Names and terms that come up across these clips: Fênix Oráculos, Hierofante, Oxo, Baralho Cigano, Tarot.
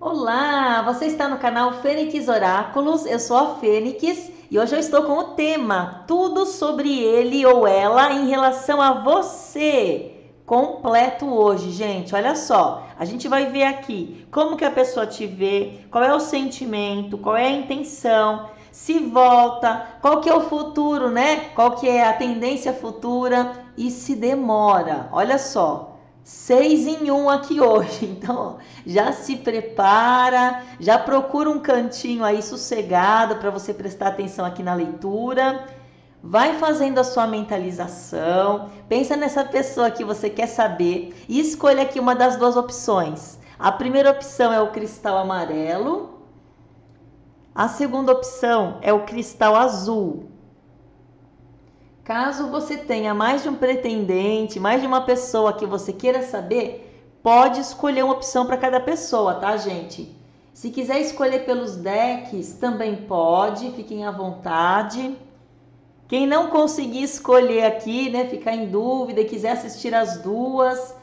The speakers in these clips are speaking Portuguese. Olá, você está no canal Fênix Oráculos, eu sou a Fênix e hoje eu estou com o tema Tudo sobre ele ou ela em relação a você, completo hoje, gente, olha só, a gente vai ver aqui como que a pessoa te vê, qual é o sentimento, qual é a intenção, se volta, qual que é o futuro, né, qual que é a tendência futura e se demora, olha só. 6 em 1 aqui hoje, então já se prepara, já procura um cantinho aí sossegado para você prestar atenção aqui na leitura, vai fazendo a sua mentalização, pensa nessa pessoa que você quer saber e escolha aqui uma das duas opções. A primeira opção é o cristal amarelo, a segunda opção é o cristal azul. Caso você tenha mais de um pretendente, mais de uma pessoa que você queira saber, pode escolher uma opção para cada pessoa, tá, gente? Se quiser escolher pelos decks, também pode, fiquem à vontade. Quem não conseguir escolher aqui, né, ficar em dúvida e quiser assistir as duas,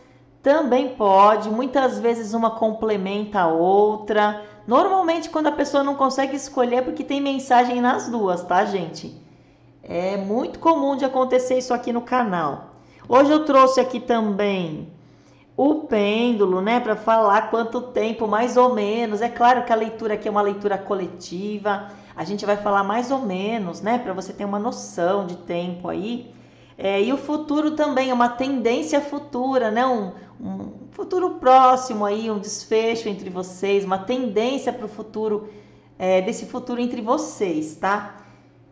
também pode. Muitas vezes uma complementa a outra. Normalmente, quando a pessoa não consegue escolher, é porque tem mensagem nas duas, tá, gente? É muito comum de acontecer isso aqui no canal. Hoje eu trouxe aqui também o pêndulo, né? Para falar quanto tempo, mais ou menos. É claro que a leitura aqui é uma leitura coletiva. A gente vai falar mais ou menos, né? Para você ter uma noção de tempo aí. E o futuro também é uma tendência futura, né? Um futuro próximo aí, um desfecho entre vocês. Uma tendência para o futuro, desse futuro entre vocês, tá?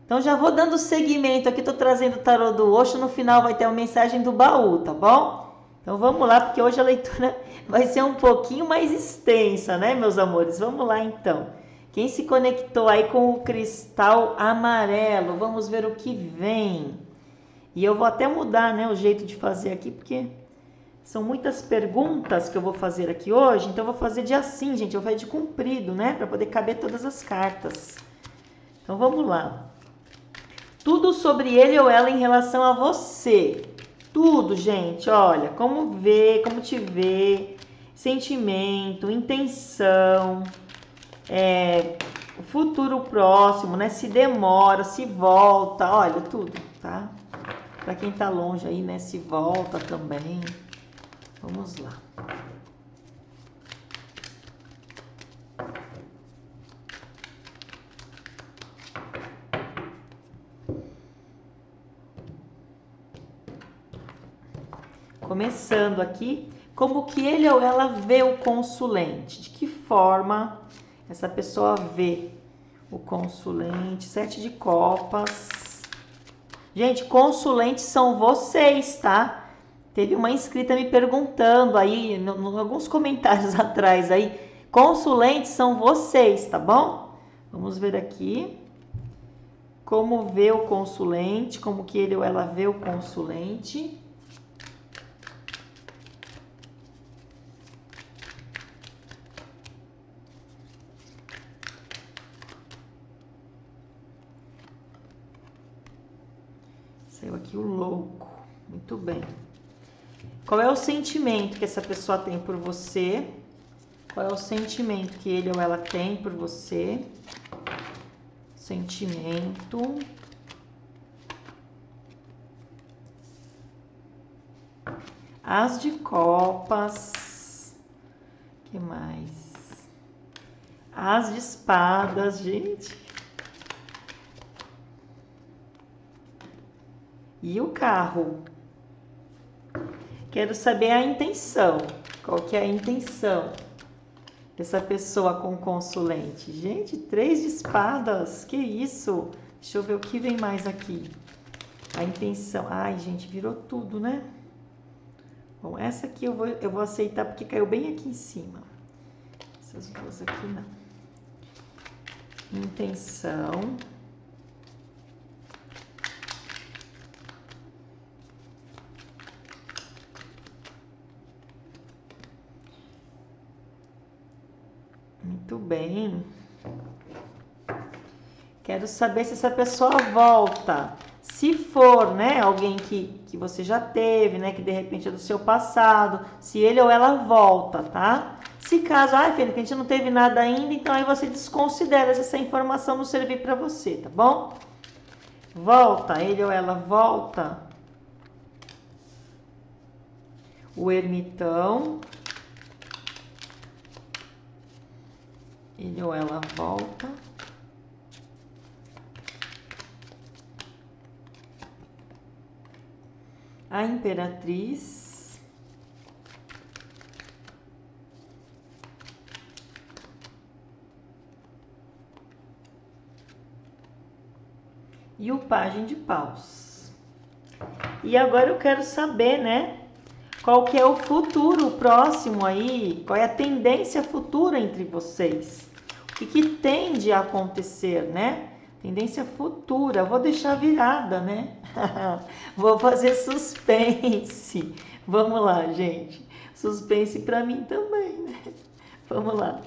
Então já vou dando seguimento aqui, estou trazendo o tarô do Oxo, no final vai ter uma mensagem do baú, tá bom? Então vamos lá, porque hoje a leitura vai ser um pouquinho mais extensa, né, meus amores? Vamos lá então. Quem se conectou aí com o cristal amarelo, vamos ver o que vem. E eu vou até mudar, né, o jeito de fazer aqui, porque são muitas perguntas que eu vou fazer aqui hoje, então eu vou fazer de assim, gente, eu vou fazer de comprido, né, para poder caber todas as cartas. Então vamos lá. Tudo sobre ele ou ela em relação a você. Tudo, gente, olha, como vê, como te vê, sentimento, intenção, futuro próximo, né? Se demora, se volta, olha, tudo, tá? Pra quem tá longe aí, né? Se volta também. Vamos lá. Começando aqui, como que ele ou ela vê o consulente? De que forma essa pessoa vê o consulente? 7 de copas. Gente, consulentes são vocês, tá? Teve uma inscrita me perguntando aí, alguns comentários atrás aí. Consulentes são vocês, tá bom? Vamos ver aqui. Como vê o consulente, como que ele ou ela vê o consulente. Aqui o louco, muito bem. Qual é o sentimento que essa pessoa tem por você? Qual é o sentimento que ele ou ela tem por você? Sentimento. As de copas. O que mais? As de espadas, gente. E o carro. Quero saber a intenção. Qual que é a intenção dessa pessoa com o consulente? Gente, 3 de espadas. Que isso? Deixa eu ver o que vem mais aqui. A intenção. Ai, gente, virou tudo, né? Bom, essa aqui eu vou aceitar porque caiu bem aqui em cima. Essas duas aqui não. Intenção. Muito bem. Quero saber se essa pessoa volta. Se for, né, alguém que você já teve, né, que de repente é do seu passado, se ele ou ela volta, tá? Se caso, ai, Fênix, a gente não teve nada ainda, então aí você desconsidera se essa informação não servir para você, tá bom? Volta, ele ou ela volta. O ermitão. Ele ou ela volta. A imperatriz. E o pajem de paus. E agora eu quero saber, né? Qual que é o futuro próximo aí? Qual é a tendência futura entre vocês? O que, que tende a acontecer, né? Tendência futura. Vou deixar virada, né? Vou fazer suspense. Vamos lá, gente. Suspense pra mim também, né? Vamos lá.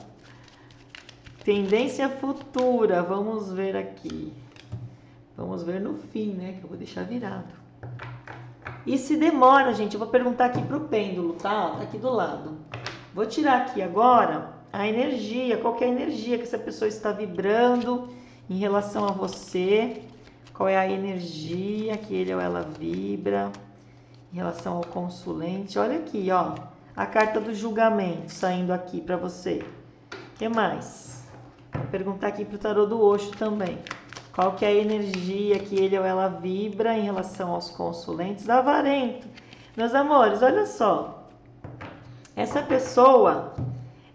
Tendência futura. Vamos ver aqui. Vamos ver no fim, né? Que eu vou deixar virado. E se demora, gente, eu vou perguntar aqui pro pêndulo, tá? Tá aqui do lado. Vou tirar aqui agora a energia, qual que é a energia que essa pessoa está vibrando em relação a você. Qual é a energia que ele ou ela vibra em relação ao consulente. Olha aqui, ó, a carta do julgamento saindo aqui pra você. O que mais? Vou perguntar aqui pro tarô do Oxo também. Qual que é a energia que ele ou ela vibra em relação aos consulentes avarento? Meus amores, olha só. Essa pessoa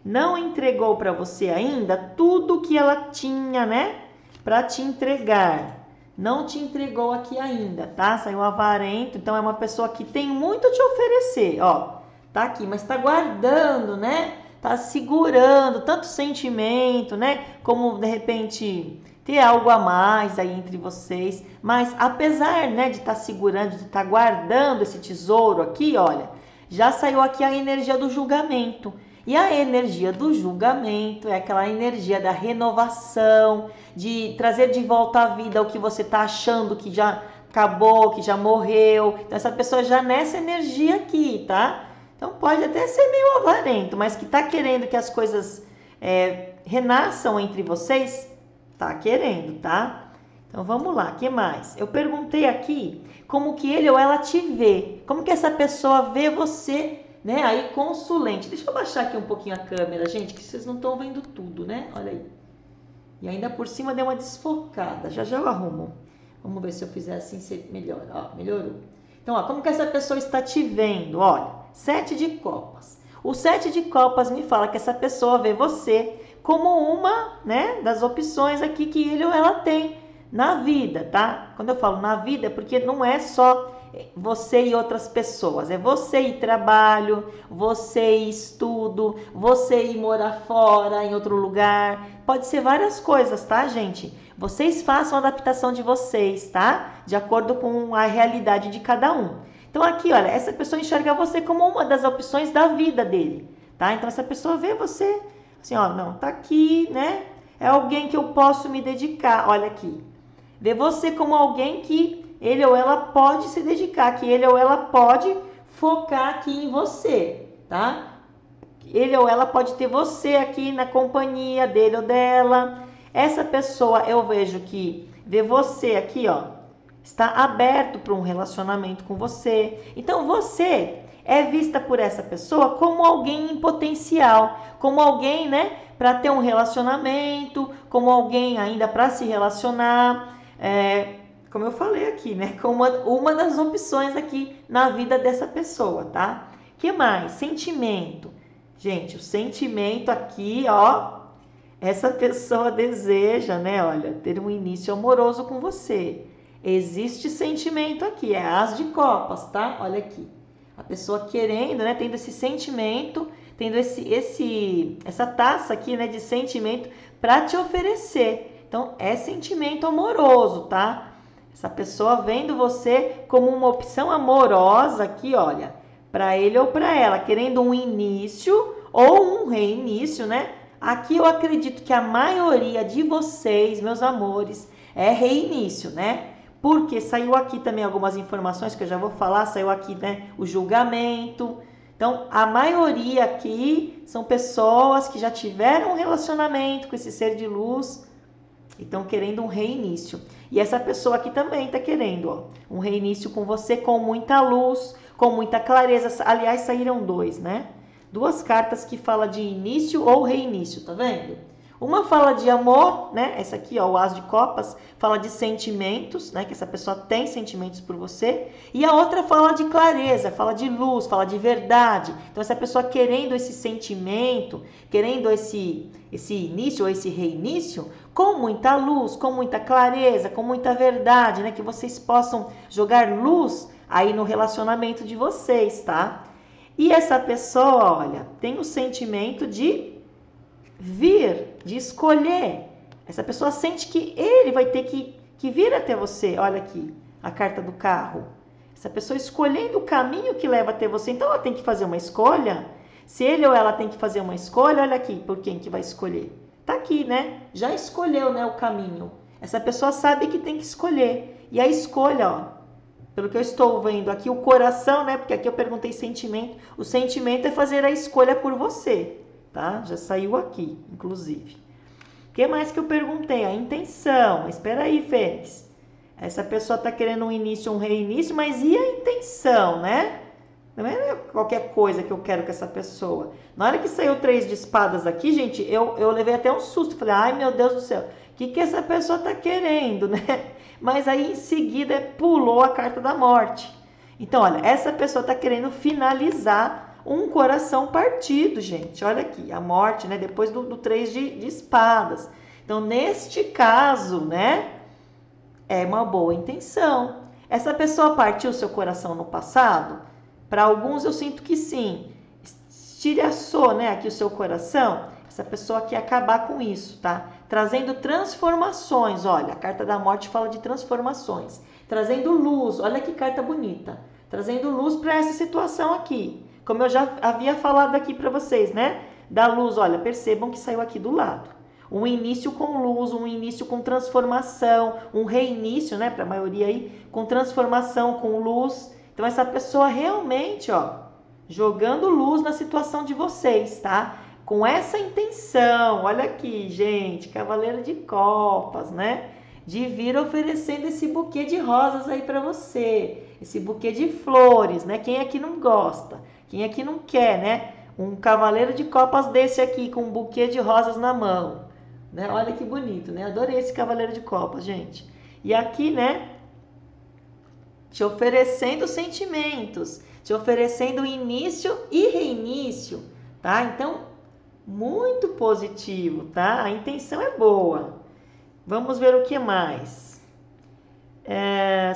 não entregou para você ainda tudo o que ela tinha, né? Para te entregar. Não te entregou aqui ainda, tá? Saiu avarento, então é uma pessoa que tem muito a te oferecer, ó. Tá aqui, mas tá guardando, né? Tá segurando tanto sentimento, né? Como, de repente, ter algo a mais aí entre vocês. Mas apesar, né, de estar segurando, de estar guardando esse tesouro aqui, olha, já saiu aqui a energia do julgamento. E a energia do julgamento é aquela energia da renovação, de trazer de volta à vida o que você está achando que já acabou, que já morreu. Então essa pessoa já nessa energia aqui, tá? Então pode até ser meio avarento, mas que está querendo que as coisas renasçam entre vocês. Tá querendo, tá? Então vamos lá, que mais? Eu perguntei aqui como que ele ou ela te vê. Como que essa pessoa vê você, né? Aí, consulente. Deixa eu baixar aqui um pouquinho a câmera, gente, que vocês não estão vendo tudo, né? Olha aí. E ainda por cima deu uma desfocada. Já já eu arrumo. Vamos ver se eu fizer assim, se melhora. Ó, melhorou. Então, ó, como que essa pessoa está te vendo? Olha, 7 de copas. O 7 de copas me fala que essa pessoa vê você como uma, né, das opções aqui que ele ou ela tem na vida, tá? Quando eu falo na vida, é porque não é só você e outras pessoas. É você e trabalho, você e estudo, você e morar fora, em outro lugar. Pode ser várias coisas, tá, gente? Vocês façam a adaptação de vocês, tá? De acordo com a realidade de cada um. Então aqui, olha, essa pessoa enxerga você como uma das opções da vida dele, tá? Então essa pessoa vê você... assim, ó, não, tá aqui, né? É alguém que eu posso me dedicar, olha aqui. Vê você como alguém que ele ou ela pode se dedicar, que ele ou ela pode focar aqui em você, tá? Ele ou ela pode ter você aqui na companhia dele ou dela. Essa pessoa, eu vejo que vê você aqui, ó, está aberto para um relacionamento com você. Então, você... é vista por essa pessoa como alguém em potencial, como alguém, né, para ter um relacionamento, como alguém ainda para se relacionar, como eu falei aqui, né, como uma das opções aqui na vida dessa pessoa, tá? Que mais? Sentimento. Gente, o sentimento aqui, ó, essa pessoa deseja, né, olha, ter um início amoroso com você. Existe sentimento aqui, é as de copas, tá? Olha aqui. A pessoa querendo, né, tendo esse sentimento, tendo essa taça aqui, né, de sentimento para te oferecer. Então, é sentimento amoroso, tá? Essa pessoa vendo você como uma opção amorosa aqui, olha, para ele ou para ela, querendo um início ou um reinício, né? Aqui eu acredito que a maioria de vocês, meus amores, é reinício, né? Porque saiu aqui também algumas informações que eu já vou falar, saiu aqui, né, o julgamento. Então, a maioria aqui são pessoas que já tiveram um relacionamento com esse ser de luz e estão querendo um reinício. E essa pessoa aqui também está querendo, ó, um reinício com você, com muita luz, com muita clareza. Aliás, saíram dois, né? Duas cartas que falam de início ou reinício, tá vendo? Uma fala de amor, né? Essa aqui, ó, o As de Copas, fala de sentimentos, né? Que essa pessoa tem sentimentos por você. E a outra fala de clareza, fala de luz, fala de verdade. Então, essa pessoa querendo esse sentimento, querendo esse início ou esse reinício, com muita luz, com muita clareza, com muita verdade, né? Que vocês possam jogar luz aí no relacionamento de vocês, tá? E essa pessoa, olha, tem o sentimento de vir, de escolher. Essa pessoa sente que ele vai ter que vir até você. Olha aqui, a carta do carro. Essa pessoa escolhendo o caminho que leva até você. Então, ela tem que fazer uma escolha. Se ele ou ela tem que fazer uma escolha, olha aqui, por quem que vai escolher? Tá aqui, né? Já escolheu, né, o caminho. Essa pessoa sabe que tem que escolher. E a escolha, ó, pelo que eu estou vendo aqui, o coração, né? Porque aqui eu perguntei sentimento. O sentimento é fazer a escolha por você. Tá? Já saiu aqui, inclusive. O que mais que eu perguntei? A intenção. Espera aí, Fênix. Essa pessoa está querendo um início, um reinício, mas e a intenção, né? Não é qualquer coisa que eu quero com essa pessoa. Na hora que saiu 3 de espadas aqui, gente, eu levei até um susto. Falei, ai meu Deus do céu, o que essa pessoa está querendo, né? Mas aí em seguida pulou a carta da morte. Então, olha, essa pessoa está querendo finalizar um coração partido, gente. Olha aqui, a morte, né? Depois do 3 de espadas. Então, neste caso, né? É uma boa intenção. Essa pessoa partiu seu coração no passado? Para alguns, eu sinto que sim. Estilhaçou, né? Aqui o seu coração. Essa pessoa quer acabar com isso, tá? Trazendo transformações. Olha, a carta da morte fala de transformações. Trazendo luz. Olha que carta bonita. Trazendo luz para essa situação aqui. Como eu já havia falado aqui para vocês, né? Da luz, olha, percebam que saiu aqui do lado. Um início com luz, um início com transformação, um reinício, né? Para a maioria aí, com transformação, com luz. Então, essa pessoa realmente, ó, jogando luz na situação de vocês, tá? Com essa intenção, olha aqui, gente, Cavaleiro de Copas, né? De vir oferecendo esse buquê de rosas aí para você. Esse buquê de flores, né? Quem aqui não gosta? Quem aqui não quer, né? Um Cavaleiro de Copas desse aqui, com um buquê de rosas na mão. Né? Olha que bonito, né? Adorei esse Cavaleiro de Copas, gente. E aqui, né? Te oferecendo sentimentos. Te oferecendo início e reinício, tá? Então, muito positivo, tá? A intenção é boa. Vamos ver o que mais.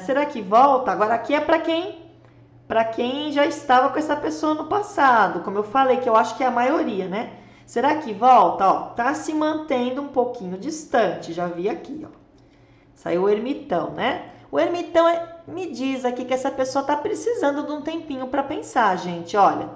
Será que volta? Agora aqui é para quem? Para quem já estava com essa pessoa no passado, como eu falei, que eu acho que é a maioria, né? Será que volta? Ó, tá se mantendo um pouquinho distante, já vi aqui, ó. Saiu o ermitão, né? O ermitão me diz aqui que essa pessoa tá precisando de um tempinho para pensar, gente, olha.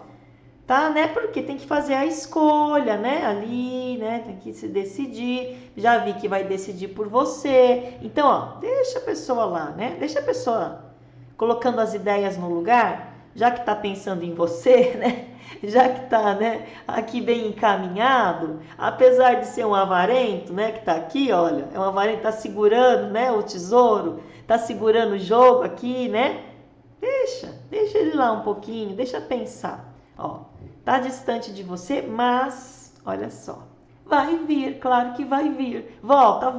Tá, né? Porque tem que fazer a escolha, né? Ali, né? Tem que se decidir. Já vi que vai decidir por você. Então, ó, deixa a pessoa lá, né? Deixa a pessoa colocando as ideias no lugar, já que está pensando em você, né? Já que está, né, aqui bem encaminhado, apesar de ser um avarento, né, que está aqui, olha, é um avarento, está segurando, né, o tesouro, está segurando o jogo aqui, né? Deixa ele lá um pouquinho, deixa pensar. Ó, tá distante de você, mas, olha só, vai vir, claro que vai vir, volta,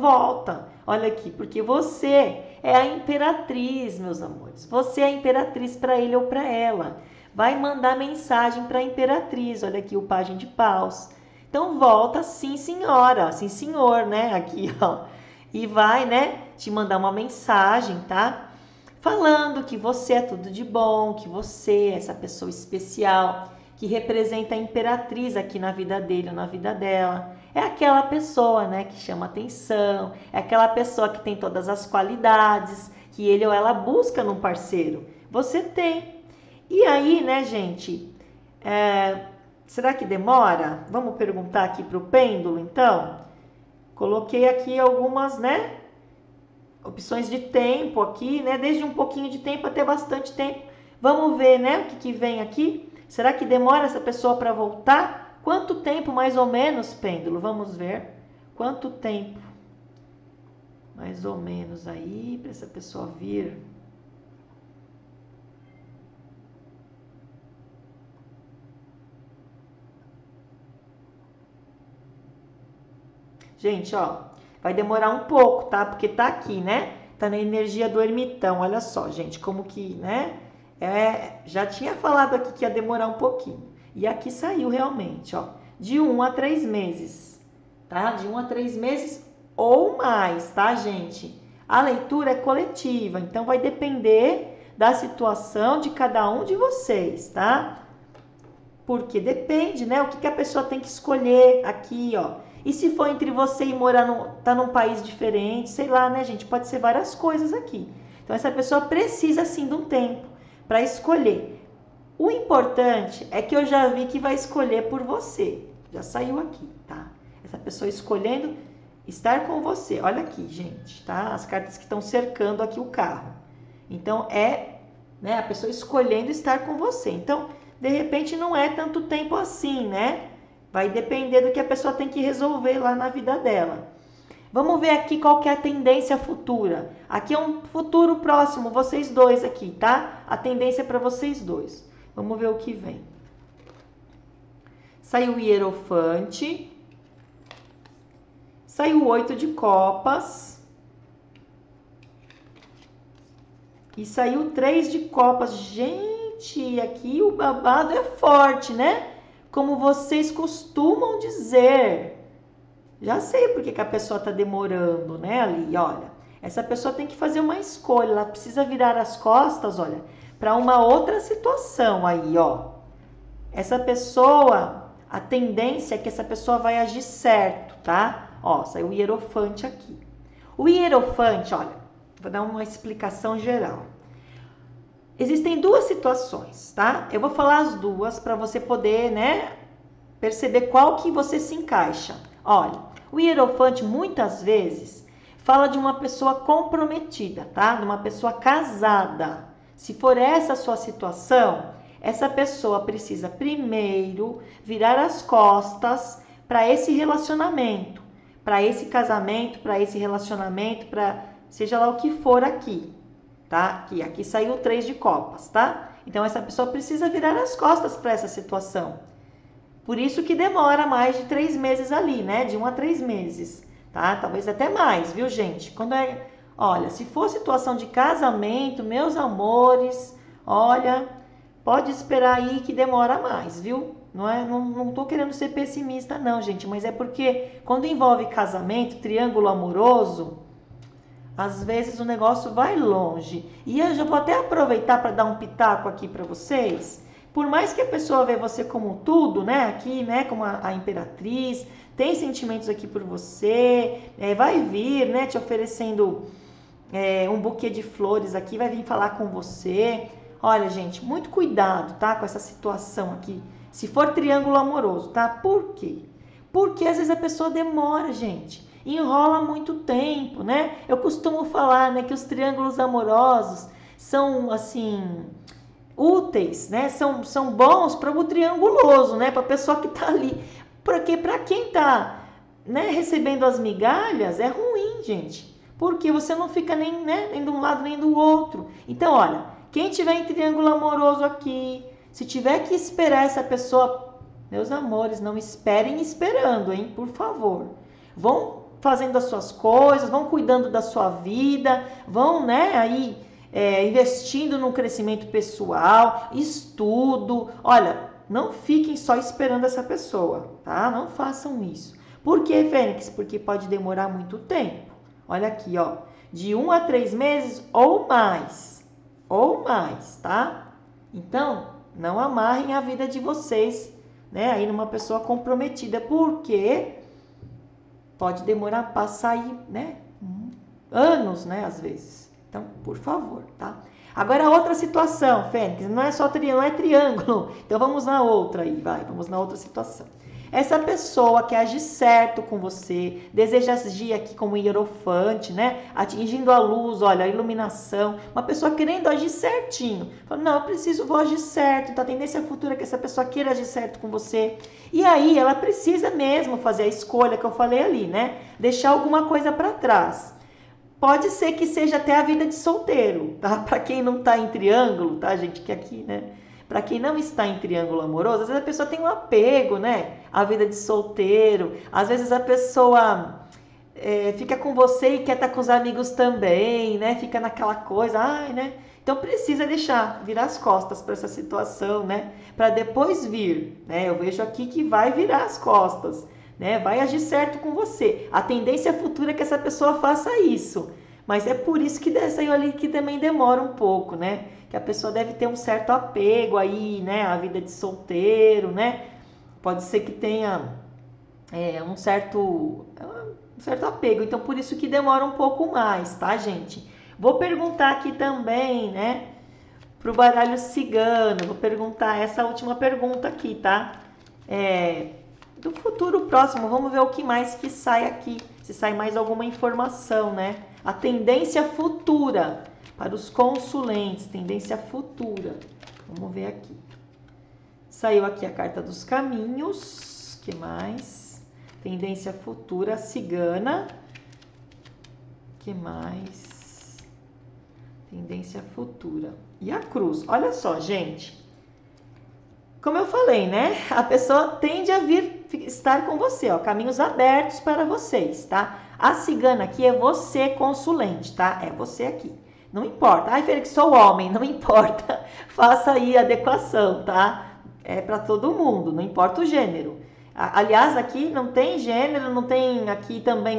olha aqui, porque você é a imperatriz, meus amores. Você é a imperatriz para ele ou para ela. Vai mandar mensagem para a imperatriz. Olha aqui o Pajem de Paus. Então, volta, sim, senhora. Sim, senhor, né? Aqui, ó. E vai, né? Te mandar uma mensagem, tá? Falando que você é tudo de bom, que você é essa pessoa especial, que representa a imperatriz aqui na vida dele ou na vida dela. É aquela pessoa, né, que chama atenção, é aquela pessoa que tem todas as qualidades que ele ou ela busca num parceiro. Você tem. E aí, né, gente, será que demora? Vamos perguntar aqui para o pêndulo, então. Coloquei aqui algumas, né, opções de tempo aqui, né, desde um pouquinho de tempo até bastante tempo. Vamos ver, né, o que vem aqui. Será que demora essa pessoa para voltar? Quanto tempo mais ou menos, pêndulo? Vamos ver. Quanto tempo mais ou menos aí para essa pessoa vir? Gente, ó, vai demorar um pouco, tá? Porque tá aqui, né? Tá na energia do ermitão, olha só, gente, como que, né? É, já tinha falado aqui que ia demorar um pouquinho. E aqui saiu realmente, ó, de 1 a 3 meses, tá? De 1 a 3 meses ou mais, tá, gente? A leitura é coletiva, então vai depender da situação de cada um de vocês, tá? Porque depende, né? O que a pessoa tem que escolher aqui, ó. E se for entre você e morar tá num país diferente, sei lá, né, gente? Pode ser várias coisas aqui. Então, essa pessoa precisa, sim, de um tempo para escolher. O importante é que eu já vi que vai escolher por você. Já saiu aqui, tá? Essa pessoa escolhendo estar com você. Olha aqui, gente, tá? As cartas que estão cercando aqui o carro. Então, é, né, a pessoa escolhendo estar com você. Então, de repente, não é tanto tempo assim, né? Vai depender do que a pessoa tem que resolver lá na vida dela. Vamos ver aqui qual que é a tendência futura. Aqui é um futuro próximo, vocês dois aqui, tá? A tendência é para vocês dois. Vamos ver o que vem. Saiu o Hierofante. Saiu o 8 de copas. E saiu o 3 de copas. Gente, aqui o babado é forte, né? Como vocês costumam dizer. Já sei porque que a pessoa tá demorando, né, ali, olha. Essa pessoa tem que fazer uma escolha, ela precisa virar as costas, olha, para uma outra situação aí, ó. Essa pessoa, a tendência é que essa pessoa vai agir certo, tá? Ó, saiu o Hierofante aqui. O Hierofante, olha, vou dar uma explicação geral. Existem duas situações, tá? Eu vou falar as duas para você poder, né, perceber qual que você se encaixa. Olha, o Hierofante muitas vezes fala de uma pessoa comprometida, tá? De uma pessoa casada. Se for essa a sua situação, essa pessoa precisa primeiro virar as costas para esse relacionamento, para esse casamento, para esse relacionamento, para seja lá o que for aqui. Tá? Aqui saiu 3 de copas, tá? Então, essa pessoa precisa virar as costas para essa situação. Por isso que demora mais de 3 meses ali, né? De 1 a 3 meses, tá? Talvez até mais, viu, gente? Quando é... Olha, se for situação de casamento, meus amores, olha, pode esperar aí que demora mais, viu? Não é, não tô querendo ser pessimista, não, gente. Mas é porque quando envolve casamento, triângulo amoroso... Às vezes o negócio vai longe. E eu já vou até aproveitar para dar um pitaco aqui para vocês. Por mais que a pessoa vê você como tudo, né? Aqui, né? Como a imperatriz. Tem sentimentos aqui por você. É, vai vir, né? Te oferecendo um buquê de flores aqui. Vai vir falar com você. Olha, gente, muito cuidado, tá? Com essa situação aqui. Se for triângulo amoroso, tá? Por quê? Porque às vezes a pessoa demora, gente. Enrola muito tempo, né? Eu costumo falar, né, que os triângulos amorosos são, assim, úteis, né? São bons para o trianguloso, né? Para a pessoa que tá ali. Porque para quem tá, né, recebendo as migalhas, é ruim, gente. Porque você não fica nem, né, nem de um lado nem do outro. Então, olha, quem tiver em triângulo amoroso aqui, se tiver que esperar essa pessoa, meus amores, não esperem esperando, hein? Por favor. Vão fazendo as suas coisas, vão cuidando da sua vida, vão, né, aí investindo no crescimento pessoal, estudo. Olha, não fiquem só esperando essa pessoa, tá? Não façam isso. Por quê, Fênix? Porque pode demorar muito tempo. Olha aqui, ó, de 1 a 3 meses ou mais, tá? Então, não amarrem a vida de vocês, né, aí numa pessoa comprometida, porque... Pode demorar a passar aí, né? Anos, né? Às vezes. Então, por favor, tá? Agora, outra situação, Fênix. Não é só triângulo, é triângulo. Então, vamos na outra aí, vai. Vamos na outra situação. Essa pessoa que age certo com você, deseja agir aqui como hierofante, né? Atingindo a luz, olha, a iluminação. Uma pessoa querendo agir certinho. Fala, não, eu preciso, vou agir certo. Então a tendência futura é que essa pessoa queira agir certo com você. E aí ela precisa mesmo fazer a escolha que eu falei ali, né? Deixar alguma coisa para trás. Pode ser que seja até a vida de solteiro, tá? Para quem não tá em triângulo, tá, gente? Que aqui, né? Para quem não está em triângulo amoroso, às vezes a pessoa tem um apego, né? A vida de solteiro. Às vezes a pessoa fica com você e quer estar com os amigos também, né? Fica naquela coisa, ai, né? Então precisa deixar, virar as costas para essa situação, né? Para depois vir, né? Eu vejo aqui que vai virar as costas, né? Vai agir certo com você. A tendência futura é que essa pessoa faça isso. Mas é por isso que saiu ali que também demora um pouco, né? Que a pessoa deve ter um certo apego aí, né? A vida de solteiro, né? Pode ser que tenha um certo apego. Então, por isso que demora um pouco mais, tá, gente? Vou perguntar aqui também, né? Pro baralho cigano. Vou perguntar essa última pergunta aqui, tá? Do futuro próximo. Vamos ver o que mais que sai aqui. Se sai mais alguma informação, né? A tendência futura para os consulentes, tendência futura. Vamos ver aqui. Saiu aqui a carta dos caminhos. Que mais? Tendência futura cigana. Que mais? Tendência futura. E a cruz. Olha só, gente. Como eu falei, né? A pessoa tende a vir estar com você, ó. Caminhos abertos para vocês, tá? A cigana aqui é você, consulente, tá? É você aqui. Não importa. Ai, Fênix, sou homem. Não importa. Faça aí a adequação, tá? É para todo mundo. Não importa o gênero. Aliás, aqui não tem gênero, não tem aqui também...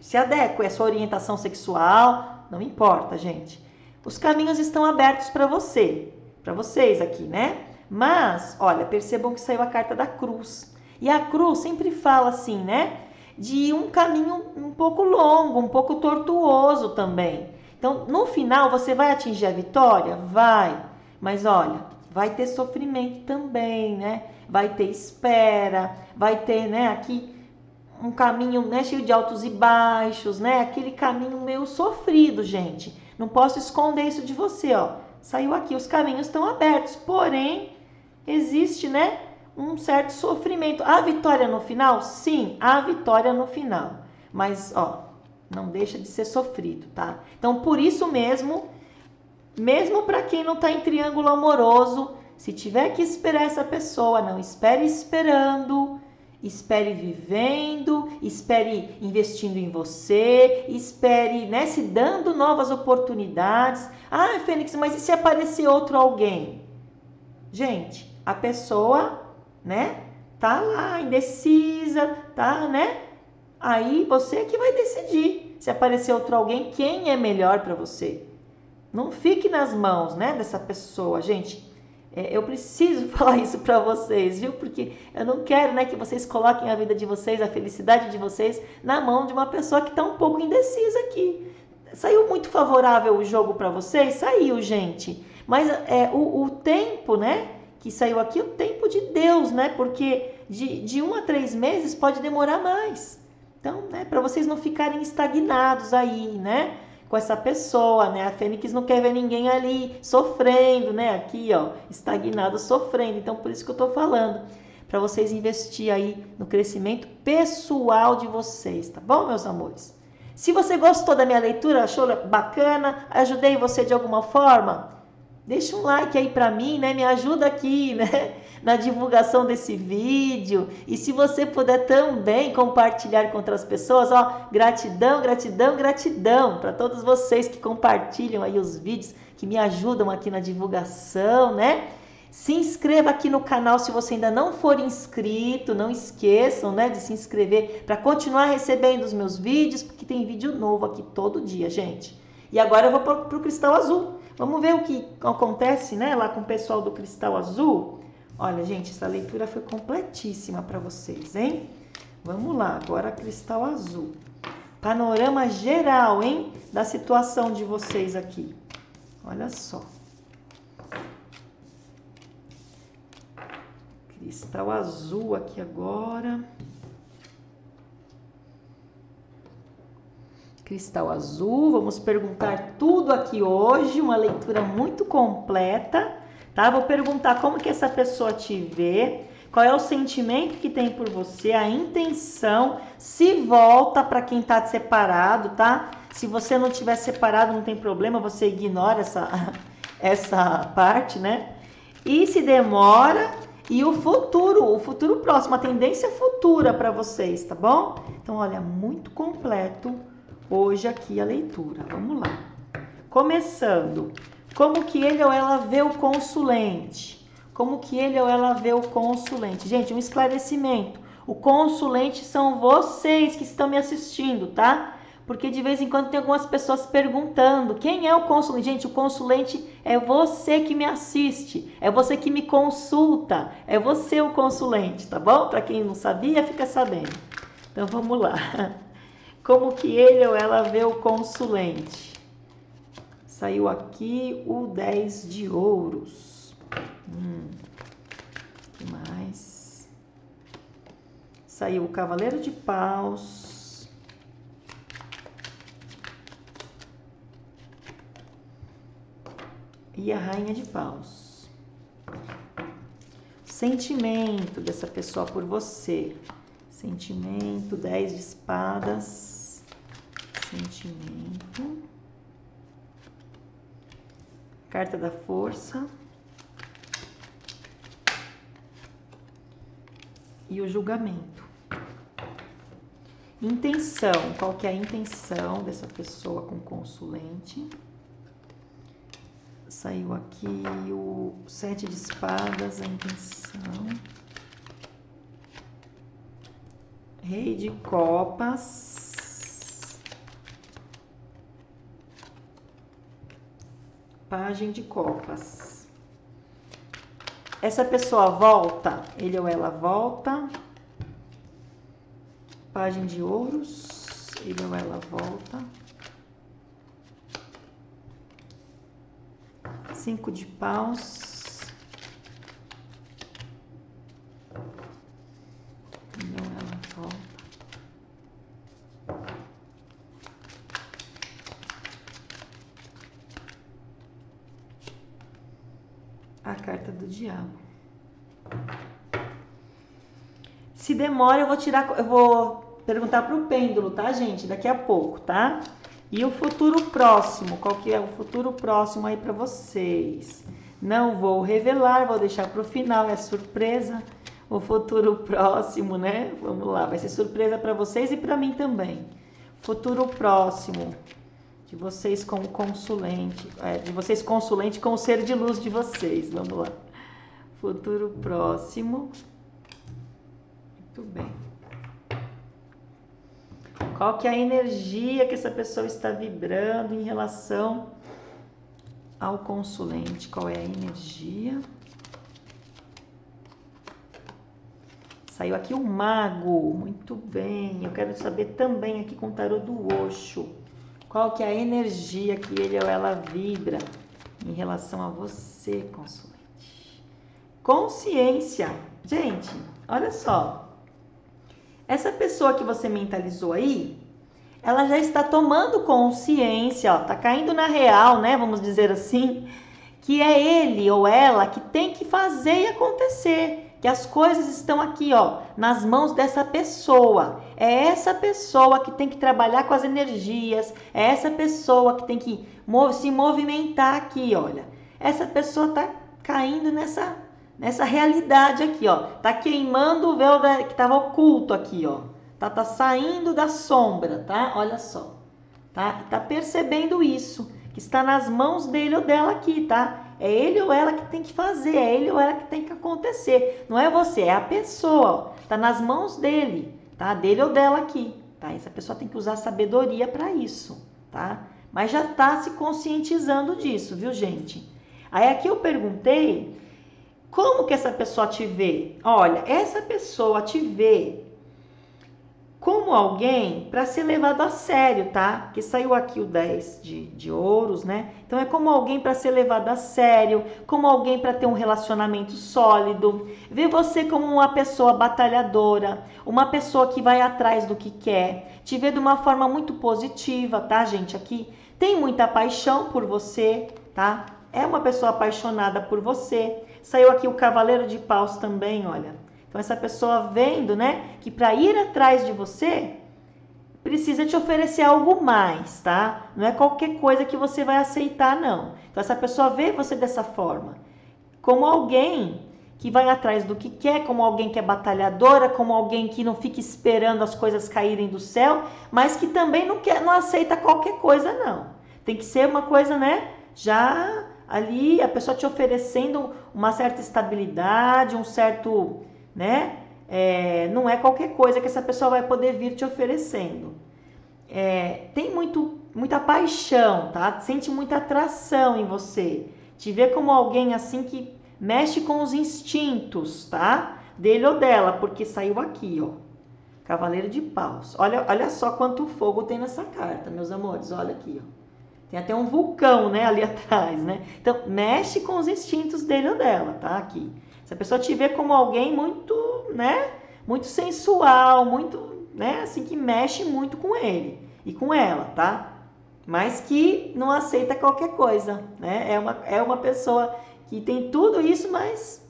Se adequa a sua orientação sexual. Não importa, gente. Os caminhos estão abertos para você. Para vocês aqui, né? Mas, olha, percebam que saiu a carta da cruz. E a cruz sempre fala assim, né? De um caminho um pouco longo, um pouco tortuoso também. Então, no final, você vai atingir a vitória? Vai. Mas, olha, vai ter sofrimento também, né? Vai ter espera, vai ter, né, aqui um caminho, né, cheio de altos e baixos, né? Aquele caminho meio sofrido, gente. Não posso esconder isso de você, ó. Saiu aqui, os caminhos estão abertos, porém, existe, né, um certo sofrimento. A vitória no final? Sim, a vitória no final. Mas, ó... Não deixa de ser sofrido, tá? Então, por isso mesmo, mesmo para quem não tá em triângulo amoroso, se tiver que esperar essa pessoa, não espere esperando, espere vivendo, espere investindo em você, espere, né, se dando novas oportunidades. Ah, Fênix, mas e se aparecer outro alguém? Gente, a pessoa, né, tá lá, indecisa, tá, né? Aí você que vai decidir se aparecer outro alguém, quem é melhor para você. Não fique nas mãos, né, dessa pessoa, gente. Eu preciso falar isso para vocês, viu? Porque eu não quero, né, que vocês coloquem a vida de vocês, a felicidade de vocês, na mão de uma pessoa que está um pouco indecisa aqui. Saiu muito favorável o jogo para vocês? Saiu, gente. Mas o tempo, né, que saiu aqui, o tempo de Deus, né? Porque de 1 a 3 meses pode demorar mais. Então, né, para vocês não ficarem estagnados aí, né, com essa pessoa, né, a Fênix não quer ver ninguém ali sofrendo, né, aqui, ó, estagnado, sofrendo. Então, por isso que eu tô falando, para vocês investir aí no crescimento pessoal de vocês, tá bom, meus amores? Se você gostou da minha leitura, achou bacana, ajudei você de alguma forma, deixa um like aí para mim, né, me ajuda aqui, né, na divulgação desse vídeo. E se você puder também compartilhar com outras pessoas, ó, gratidão, gratidão, gratidão para todos vocês que compartilham aí os vídeos, que me ajudam aqui na divulgação, né? Se inscreva aqui no canal se você ainda não for inscrito, não esqueçam, né, de se inscrever para continuar recebendo os meus vídeos, porque tem vídeo novo aqui todo dia, gente. E agora eu vou pro Cristal Azul. Vamos ver o que acontece, né, lá com o pessoal do Cristal Azul. Olha, gente, essa leitura foi completíssima para vocês, hein? Vamos lá, agora Cristal Azul. Panorama geral, hein? Da situação de vocês aqui. Olha só. Está o azul aqui agora. Cristal azul, vamos perguntar tudo aqui hoje, uma leitura muito completa, tá? Vou perguntar como que essa pessoa te vê, qual é o sentimento que tem por você, a intenção, se volta para quem tá separado, tá? Se você não tiver separado, não tem problema, você ignora essa parte, né? E se demora, e o futuro próximo, a tendência futura para vocês, tá bom? Então, olha, muito completo. Hoje aqui a leitura, vamos lá. Começando, como que ele ou ela vê o consulente? Como que ele ou ela vê o consulente? Gente, um esclarecimento. O consulente são vocês que estão me assistindo, tá? Porque de vez em quando tem algumas pessoas perguntando, quem é o consulente? Gente, o consulente é você que me assiste, é você que me consulta, é você o consulente, tá bom? Para quem não sabia, fica sabendo. Então, vamos lá. Como que ele ou ela vê o consulente? Saiu aqui o 10 de ouros. Que mais? Saiu o Cavaleiro de Paus. E a Rainha de Paus. Sentimento dessa pessoa por você. Sentimento, 10 de espadas. Sentimento, carta da força e o julgamento. Intenção, qual que é a intenção dessa pessoa com o consulente? Saiu aqui o 7 de espadas, a intenção. Rei de copas. Página de copas. Essa pessoa volta, ele ou ela volta. Página de ouros, ele ou ela volta. 5 de paus. Ele ou ela volta. A carta do diabo. Se demora, eu vou tirar, eu vou perguntar para o pêndulo, tá, gente? Daqui a pouco, tá? E o futuro próximo, qual que é o futuro próximo aí para vocês? Não vou revelar, vou deixar para o final, é surpresa. O futuro próximo, né? Vamos lá, vai ser surpresa para vocês e para mim também. Futuro próximo. De vocês com o consulente, de vocês consulente com o ser de luz de vocês, vamos lá. Futuro próximo. Muito bem. Qual que é a energia que essa pessoa está vibrando em relação ao consulente? Qual é a energia? Saiu aqui o mago, muito bem. Eu quero saber também aqui com o tarô do Oxo. Qual que é a energia que ele ou ela vibra em relação a você, consulente? Consciência. Gente, olha só. Essa pessoa que você mentalizou aí, ela já está tomando consciência, ó, tá caindo na real, né? Vamos dizer assim, que é ele ou ela que tem que fazer e acontecer. Que as coisas estão aqui, ó, nas mãos dessa pessoa. É essa pessoa que tem que trabalhar com as energias. É essa pessoa que tem que se movimentar aqui, olha. Essa pessoa tá caindo nessa realidade aqui, ó. Tá queimando o véu que tava oculto aqui, ó. Tá saindo da sombra, tá? Olha só. Tá percebendo isso. Que está nas mãos dele ou dela aqui, tá? É ele ou ela que tem que fazer, é ele ou ela que tem que acontecer. Não é você, é a pessoa. Tá nas mãos dele, tá? Dele ou dela aqui, tá? Essa pessoa tem que usar sabedoria para isso, tá? Mas já tá se conscientizando disso, viu, gente? Aí aqui eu perguntei, como que essa pessoa te vê? Olha, essa pessoa te vê como alguém para ser levado a sério, tá? Que saiu aqui o 10 de ouros, né? Então é como alguém para ser levado a sério, como alguém para ter um relacionamento sólido. Vê você como uma pessoa batalhadora, uma pessoa que vai atrás do que quer. Te vê de uma forma muito positiva, tá, gente? Aqui tem muita paixão por você, tá? É uma pessoa apaixonada por você. Saiu aqui o Cavaleiro de Paus também, olha. Então, essa pessoa vendo, né, que para ir atrás de você, precisa te oferecer algo mais, tá? Não é qualquer coisa que você vai aceitar, não. Então, essa pessoa vê você dessa forma, como alguém que vai atrás do que quer, como alguém que é batalhadora, como alguém que não fica esperando as coisas caírem do céu, mas que também não aceita qualquer coisa, não. Tem que ser uma coisa, né, já ali, a pessoa te oferecendo uma certa estabilidade, um certo... né? Não é qualquer coisa que essa pessoa vai poder vir te oferecendo. Tem muita paixão, tá? Sente muita atração em você. Te vê como alguém assim que mexe com os instintos, tá? Dele ou dela, porque saiu aqui, ó. Cavaleiro de Paus. Olha só quanto fogo tem nessa carta, meus amores. Olha aqui, ó. Tem até um vulcão, né, ali atrás, né? Então, mexe com os instintos dele ou dela, tá? Aqui. Se a pessoa te vê como alguém muito, né, muito sensual, muito, né, assim, que mexe muito com ele e com ela, tá? Mas que não aceita qualquer coisa, né? É uma pessoa que tem tudo isso, mas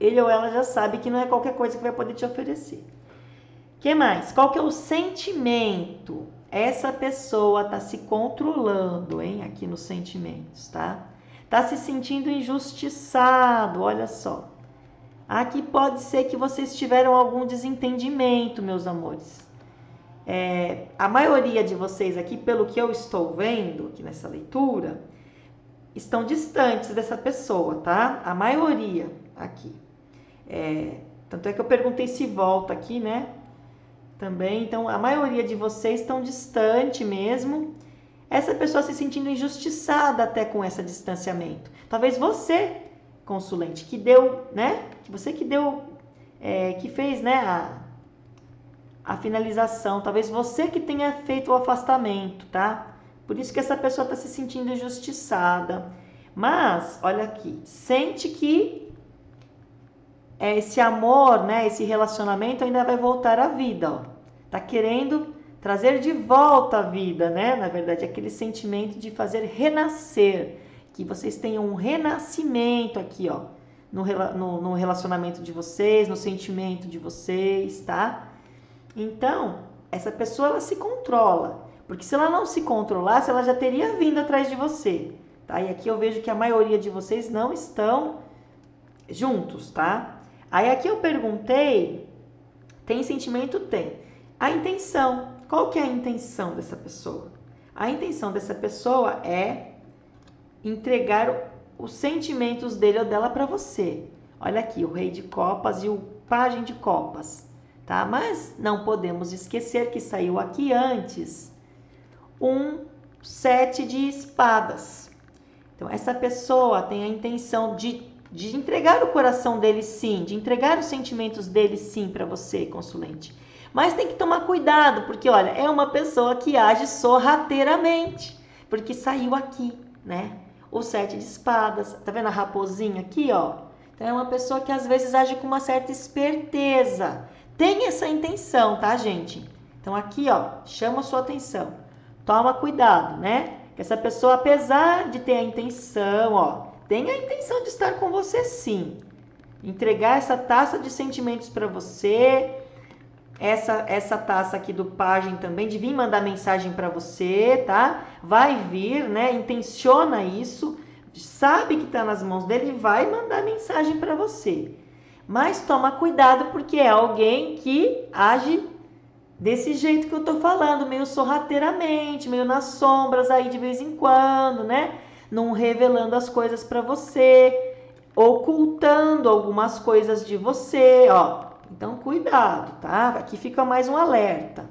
ele ou ela já sabe que não é qualquer coisa que vai poder te oferecer. O que mais? Qual que é o sentimento? Essa pessoa tá se controlando, hein, aqui nos sentimentos, tá? Tá se sentindo injustiçado, olha só. Aqui pode ser que vocês tiveram algum desentendimento, meus amores. A maioria de vocês aqui, pelo que eu estou vendo aqui nessa leitura, estão distantes dessa pessoa, tá? A maioria aqui. Tanto é que eu perguntei se volta aqui, né? Também, então a maioria de vocês estão distante mesmo. Essa pessoa se sentindo injustiçada até com esse distanciamento. Talvez você, consulente, que deu, né? Você que deu, que fez, né? A finalização. Talvez você que tenha feito o afastamento, tá? Por isso que essa pessoa está se sentindo injustiçada. Mas, olha aqui, sente que esse amor, né, esse relacionamento ainda vai voltar à vida, ó. Tá querendo trazer de volta a vida, né? Na verdade, aquele sentimento de fazer renascer, que vocês tenham um renascimento aqui, ó, no relacionamento de vocês, no sentimento de vocês, tá? Então, essa pessoa, ela se controla, porque se ela não se controlasse, ela já teria vindo atrás de você, tá? E aqui eu vejo que a maioria de vocês não estão juntos, tá? Aí aqui eu perguntei, tem sentimento? Tem. A intenção, qual que é a intenção dessa pessoa? A intenção dessa pessoa é entregar os sentimentos dele ou dela para você. Olha aqui, o Rei de Copas e o Pajem de Copas, tá? Mas não podemos esquecer que saiu aqui antes um 7 de espadas. Então, essa pessoa tem a intenção de entregar o coração dele, sim, de entregar os sentimentos dele, sim, para você, consulente. Mas tem que tomar cuidado, porque, olha, é uma pessoa que age sorrateiramente, porque saiu aqui, né? O 7 de espadas, tá vendo a raposinha aqui, ó? Então, é uma pessoa que, às vezes, age com uma certa esperteza. Tem essa intenção, tá, gente? Então, aqui, ó, chama a sua atenção. Toma cuidado, né? Essa pessoa, apesar de ter a intenção, ó, tem a intenção de estar com você, sim. Entregar essa taça de sentimentos para você. Essa taça aqui do pajem também, de vir mandar mensagem para você, tá? Vai vir, né? Intenciona isso. Sabe que tá nas mãos dele e vai mandar mensagem para você. Mas toma cuidado, porque é alguém que age desse jeito que eu tô falando. Meio sorrateiramente, meio nas sombras aí de vez em quando, né? Não revelando as coisas para você, ocultando algumas coisas de você, ó. Então, cuidado, tá? Aqui fica mais um alerta.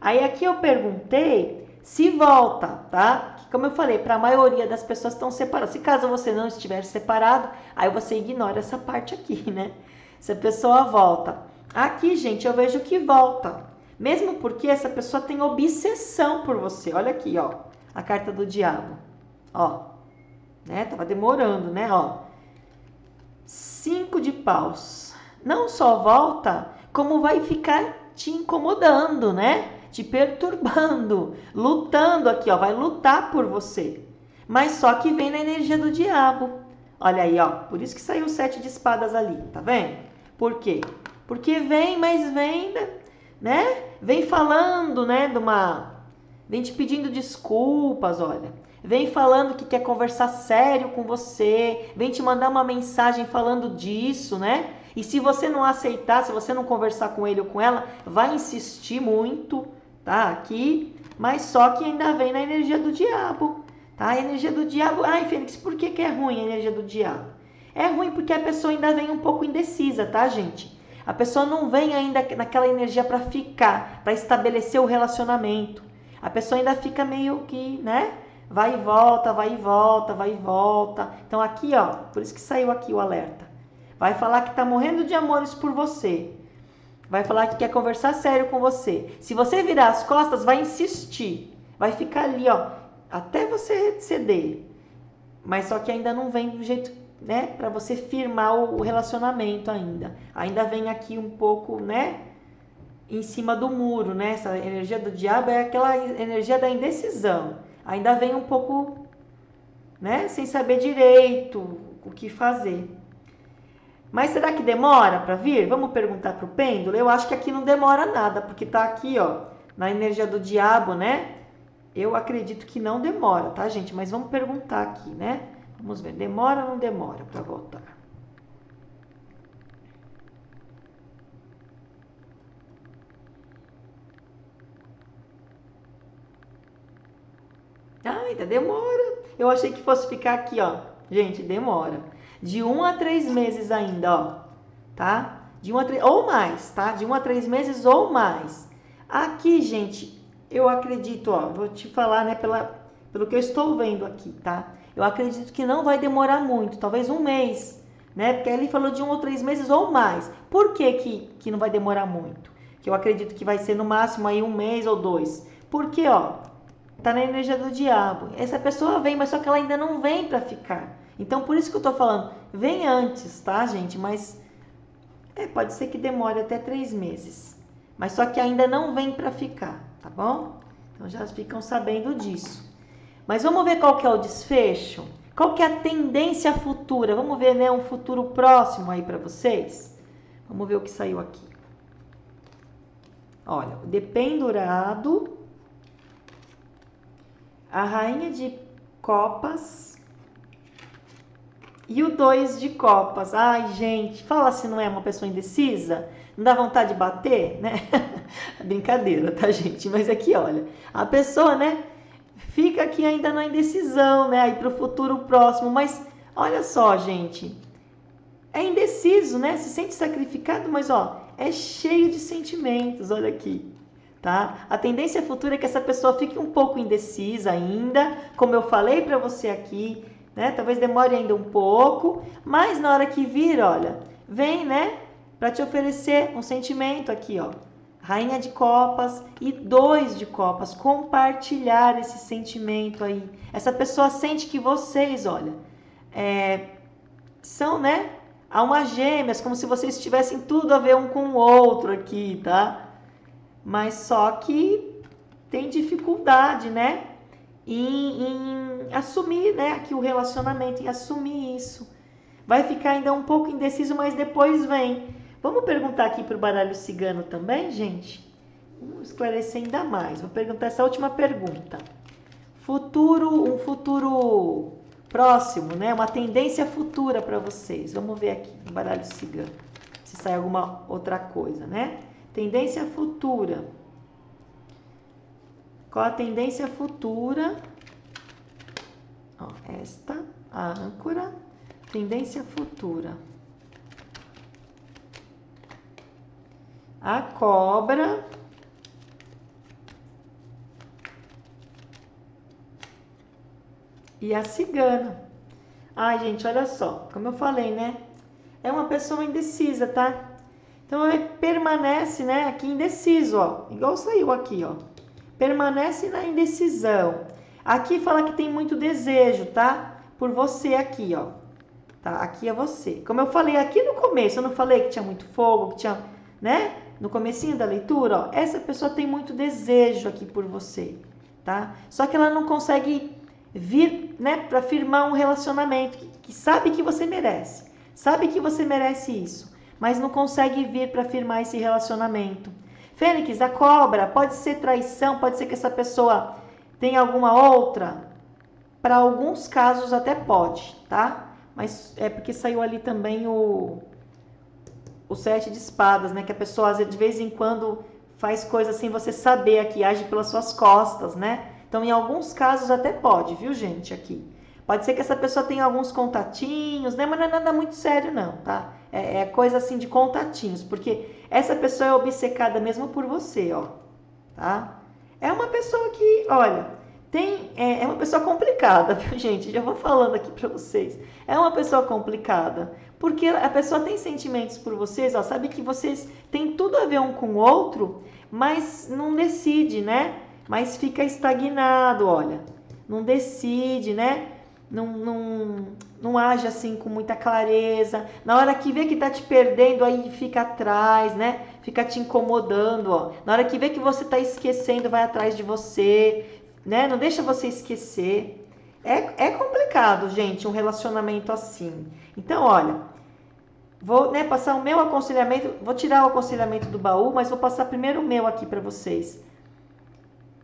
Aí, aqui eu perguntei se volta, tá? Como eu falei, para a maioria das pessoas estão separadas. Se caso você não estiver separado, aí você ignora essa parte aqui, né? Se a pessoa volta. Aqui, gente, eu vejo que volta. Mesmo porque essa pessoa tem obsessão por você. Olha aqui, ó. A carta do diabo. Ó. Né? Tava demorando, né? Ó. 5 de paus. Não só volta, como vai ficar te incomodando, né? Te perturbando. Lutando aqui, ó. Vai lutar por você. Mas só que vem na energia do diabo. Olha aí, ó. Por isso que saiu o 7 de espadas ali, tá vendo? Por quê? Porque vem, mas vem, né? Vem falando, né? Vem te pedindo desculpas, olha. Vem falando que quer conversar sério com você. Vem te mandar uma mensagem falando disso, né? E se você não aceitar, se você não conversar com ele ou com ela, vai insistir muito, tá? Aqui. Mas só que ainda vem na energia do diabo. Tá? A energia do diabo... Ai, Fênix, por que é ruim a energia do diabo? É ruim porque a pessoa ainda vem um pouco indecisa, tá, gente? A pessoa não vem ainda naquela energia para ficar, para estabelecer o relacionamento. A pessoa ainda fica meio que, né? Vai e volta, vai e volta, vai e volta. Então aqui, ó, por isso que saiu aqui o alerta. Vai falar que tá morrendo de amores por você. Vai falar que quer conversar sério com você. Se você virar as costas, vai insistir. Vai ficar ali, ó. Até você ceder, mas só que ainda não vem do jeito, né, para você firmar o relacionamento ainda. Ainda vem aqui um pouco, né, em cima do muro, né, essa energia do diabo é aquela energia da indecisão. Ainda vem um pouco, né, sem saber direito o que fazer. Mas será que demora para vir? Vamos perguntar pro pêndulo? Eu acho que aqui não demora nada, porque tá aqui, ó, na energia do diabo, né? Eu acredito que não demora, tá, gente? Mas vamos perguntar aqui, né? Vamos ver, demora ou não demora para voltar? Ah, ainda demora. Eu achei que fosse ficar aqui, ó. Gente, demora. De 1 a 3 meses ainda, ó. Tá? De 1 a 3... Ou mais, tá? De 1 a 3 meses ou mais. Aqui, gente... Eu acredito, ó, vou te falar, né, pelo que eu estou vendo aqui, tá? Eu acredito que não vai demorar muito, talvez 1 mês, né? Porque ele falou de 1 ou 3 meses ou mais. Por que não vai demorar muito? Que eu acredito que vai ser no máximo aí 1 mês ou 2. Porque, ó, tá na energia do diabo. Essa pessoa vem, mas só que ela ainda não vem pra ficar. Então, por isso que eu tô falando, vem antes, tá, gente? Mas, pode ser que demore até 3 meses. Mas só que ainda não vem pra ficar. Tá bom? Então já ficam sabendo disso. Mas vamos ver qual que é o desfecho? Qual que é a tendência futura? Vamos ver, né, um futuro próximo aí para vocês? Vamos ver o que saiu aqui. Olha, o dependurado, a rainha de copas e o 2 de copas. Ai, gente, fala se não é uma pessoa indecisa? Não dá vontade de bater, né? Brincadeira, tá, gente? Mas aqui, olha, a pessoa, né, fica aqui ainda na indecisão, né, aí pro futuro próximo, mas olha só, gente, é indeciso, né, se sente sacrificado, mas, ó, é cheio de sentimentos, olha aqui, tá? A tendência futura é que essa pessoa fique um pouco indecisa ainda, como eu falei pra você aqui, né, talvez demore ainda um pouco, mas na hora que vir, olha, vem, né, pra te oferecer um sentimento aqui, ó, rainha de copas e 2 de copas. Compartilhar esse sentimento aí. Essa pessoa sente que vocês, olha, são, né, almas gêmeas, como se vocês tivessem tudo a ver um com o outro aqui, tá? Mas só que tem dificuldade, né, em assumir, né, aqui o relacionamento, em assumir isso. Vai ficar ainda um pouco indeciso, mas depois vem. Vamos perguntar aqui para o baralho cigano também, gente? Vamos esclarecer ainda mais. Vou perguntar essa última pergunta. Futuro, um futuro próximo, né? Uma tendência futura para vocês. Vamos ver aqui no baralho cigano, se sai alguma outra coisa, né? Tendência futura. Qual a tendência futura? Ó, esta, a âncora. Tendência futura. A cobra e a cigana. Ai, gente, olha só, como eu falei, né? É uma pessoa indecisa, tá? Então ele permanece, né, aqui indeciso, ó, igual saiu aqui, ó. Permanece na indecisão. Aqui fala que tem muito desejo, tá? Por você aqui, ó. Tá? Aqui é você. Como eu falei aqui no começo, eu não falei que tinha muito fogo, que tinha, né? No comecinho da leitura, ó, essa pessoa tem muito desejo aqui por você, tá? Só que ela não consegue vir, né, para firmar um relacionamento que sabe que você merece. Sabe que você merece isso, mas não consegue vir para firmar esse relacionamento. Fênix, a cobra, pode ser traição, pode ser que essa pessoa tenha alguma outra. Para alguns casos até pode, tá? Mas é porque saiu ali também o sete de espadas, né? Que a pessoa de vez em quando faz coisa sem você saber aqui, age pelas suas costas, né? Então em alguns casos até pode, viu, gente, aqui. Pode ser que essa pessoa tenha alguns contatinhos, né? Mas não é nada muito sério não, tá? É coisa assim de contatinhos, porque essa pessoa é obcecada mesmo por você, ó, tá? É uma pessoa que, olha, é uma pessoa complicada, viu, gente? Já vou falando aqui pra vocês. É uma pessoa complicada, porque a pessoa tem sentimentos por vocês, ó, sabe que vocês têm tudo a ver um com o outro, mas não decide, né? Mas fica estagnado, olha, não decide, né? Não age assim com muita clareza. Na hora que vê que tá te perdendo, aí fica atrás, né? Fica te incomodando, ó. Na hora que vê que você tá esquecendo, vai atrás de você, né? Não deixa você esquecer. É complicado, gente, um relacionamento assim. Então, olha, vou, né, passar o meu aconselhamento. Vou tirar o aconselhamento do baú, mas vou passar primeiro o meu aqui pra vocês.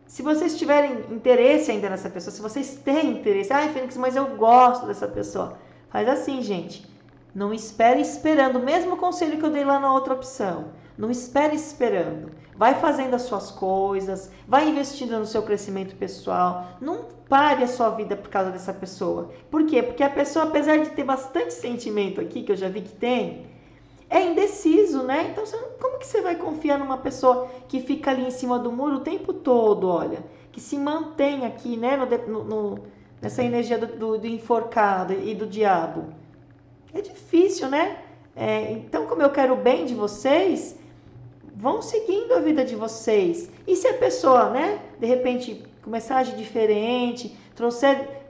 Se vocês tiverem interesse ainda nessa pessoa, se vocês têm interesse, ai, Fênix, mas eu gosto dessa pessoa. Faz assim, gente. Não espere esperando, o mesmo conselho que eu dei lá na outra opção. Não espere esperando. Vai fazendo as suas coisas, vai investindo no seu crescimento pessoal. Não pare a sua vida por causa dessa pessoa. Por quê? Porque a pessoa, apesar de ter bastante sentimento aqui, que eu já vi que tem, é indeciso, né? Então, como que você vai confiar numa pessoa que fica ali em cima do muro o tempo todo, olha? Que se mantém aqui, né? Nessa energia do enforcado e do diabo. É difícil, né? Então, como eu quero o bem de vocês, vão seguindo a vida de vocês. E se a pessoa, né? De repente, começar a agir diferente,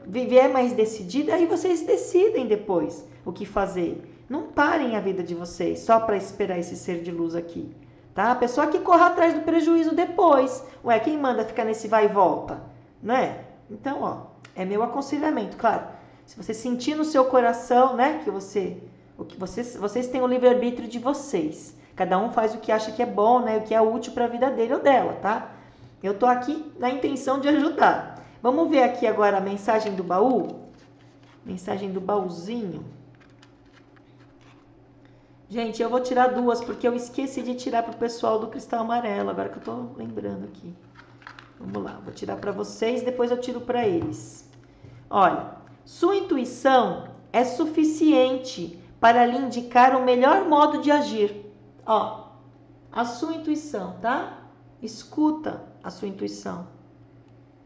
vier mais decidida, aí vocês decidem depois o que fazer. Não parem a vida de vocês só para esperar esse ser de luz aqui, tá? A pessoa que corre atrás do prejuízo depois. Ué, quem manda ficar nesse vai e volta, né? Então, ó, é meu aconselhamento, claro. Se você sentir no seu coração, né, vocês têm o livre-arbítrio de vocês. Cada um faz o que acha que é bom, né, o que é útil para a vida dele ou dela, tá? Eu tô aqui na intenção de ajudar. Vamos ver aqui agora a mensagem do baú. Mensagem do baúzinho. Gente, eu vou tirar duas, porque eu esqueci de tirar para o pessoal do cristal amarelo, agora que eu estou lembrando aqui. Vamos lá, vou tirar para vocês, depois eu tiro para eles. Olha, sua intuição é suficiente para lhe indicar o melhor modo de agir. Ó, a sua intuição, tá? Escuta a sua intuição.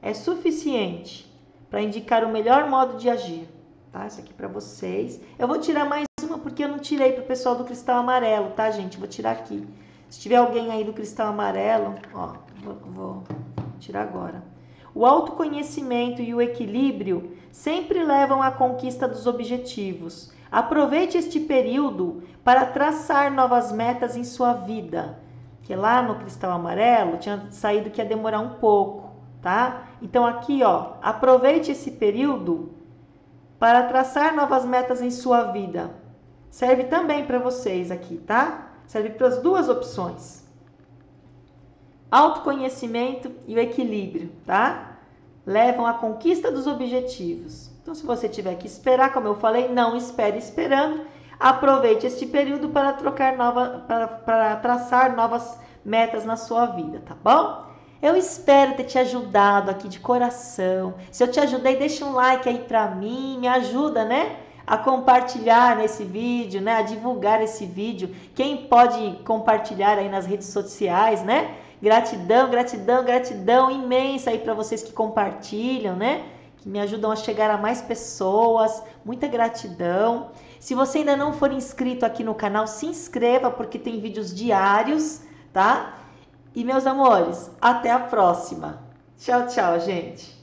É suficiente para indicar o melhor modo de agir, tá? Isso aqui para vocês. Eu vou tirar mais uma, porque eu não tirei pro pessoal do cristal amarelo, tá, gente? Vou tirar aqui. Se tiver alguém aí do cristal amarelo, ó, vou tirar agora. O autoconhecimento e o equilíbrio sempre levam à conquista dos objetivos. Aproveite este período para traçar novas metas em sua vida. Que lá no cristal amarelo tinha saído que ia demorar um pouco, tá? Então aqui, ó, aproveite esse período para traçar novas metas em sua vida. Serve também para vocês aqui, tá? Serve para as duas opções. Autoconhecimento e o equilíbrio, tá? Levam à conquista dos objetivos. Então, se você tiver que esperar, como eu falei, não espere esperando. Aproveite este período para traçar novas metas na sua vida, tá bom? Eu espero ter te ajudado aqui de coração. Se eu te ajudei, deixa um like aí pra mim, me ajuda, né? A compartilhar nesse vídeo, né? A divulgar esse vídeo. Quem pode compartilhar aí nas redes sociais, né? Gratidão, gratidão, gratidão imensa aí para vocês que compartilham, né? que me ajudam a chegar a mais pessoas. Muita gratidão. Se você ainda não for inscrito aqui no canal, se inscreva, porque tem vídeos diários, tá? E meus amores, até a próxima. Tchau, tchau, gente.